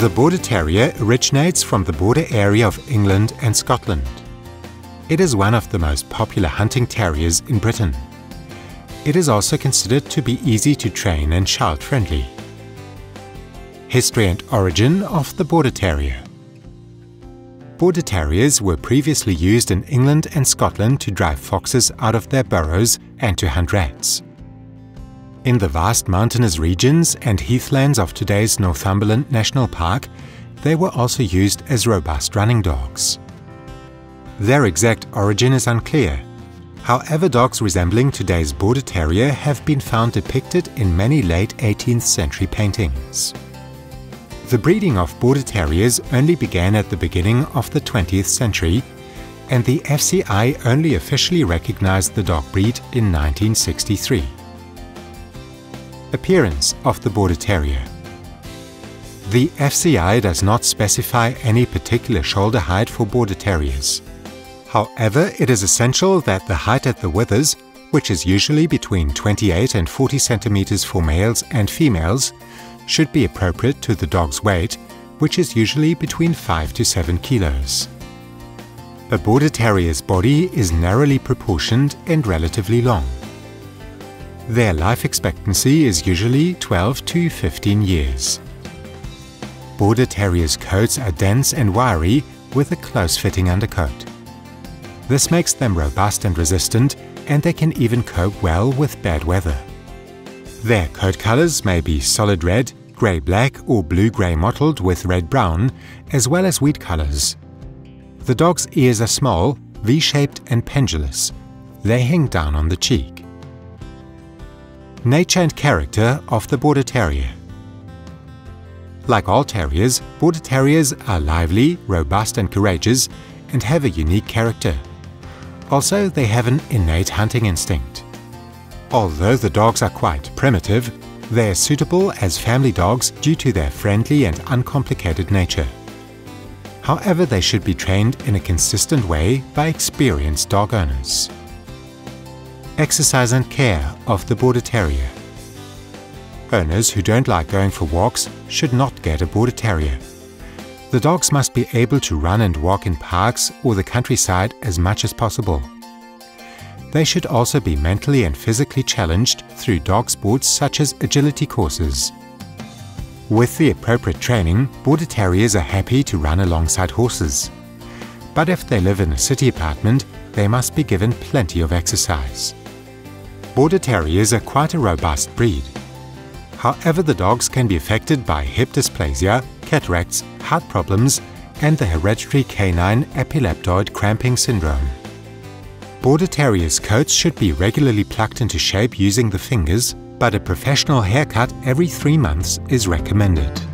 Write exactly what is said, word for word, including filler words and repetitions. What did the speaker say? The Border Terrier originates from the border area of England and Scotland. It is one of the most popular hunting terriers in Britain. It is also considered to be easy to train and child-friendly. History and origin of the Border Terrier. Border Terriers were previously used in England and Scotland to drive foxes out of their burrows and to hunt rats. In the vast mountainous regions and heathlands of today's Northumberland National Park, they were also used as robust running dogs. Their exact origin is unclear. However, dogs resembling today's Border Terrier have been found depicted in many late eighteenth century paintings. The breeding of Border Terriers only began at the beginning of the twentieth century, and the F C I only officially recognized the dog breed in nineteen sixty-three. Appearance of the Border Terrier. The F C I does not specify any particular shoulder height for Border Terriers. However, it is essential that the height at the withers, which is usually between twenty-eight and forty centimeters for males and females, should be appropriate to the dog's weight, which is usually between five to seven kilos. A Border Terrier's body is narrowly proportioned and relatively long. Their life expectancy is usually twelve to fifteen years. Border Terriers' coats are dense and wiry with a close-fitting undercoat. This makes them robust and resistant, and they can even cope well with bad weather. Their coat colors may be solid red, grey-black or blue-grey mottled with red-brown, as well as wheat colors. The dog's ears are small, V-shaped and pendulous. They hang down on the cheek. Nature and character of the Border Terrier. Like all terriers, Border Terriers are lively, robust and courageous, and have a unique character. Also, they have an innate hunting instinct. Although the dogs are quite primitive, they are suitable as family dogs due to their friendly and uncomplicated nature. However, they should be trained in a consistent way by experienced dog owners. Exercise and care of the Border Terrier. Owners who don't like going for walks should not get a Border Terrier. The dogs must be able to run and walk in parks or the countryside as much as possible. They should also be mentally and physically challenged through dog sports such as agility courses. With the appropriate training, Border Terriers are happy to run alongside horses. But if they live in a city apartment, they must be given plenty of exercise. Border Terriers are quite a robust breed. However, the dogs can be affected by hip dysplasia, cataracts, heart problems, and the hereditary canine epileptoid cramping syndrome. Border Terriers' coats should be regularly plucked into shape using the fingers, but a professional haircut every three months is recommended.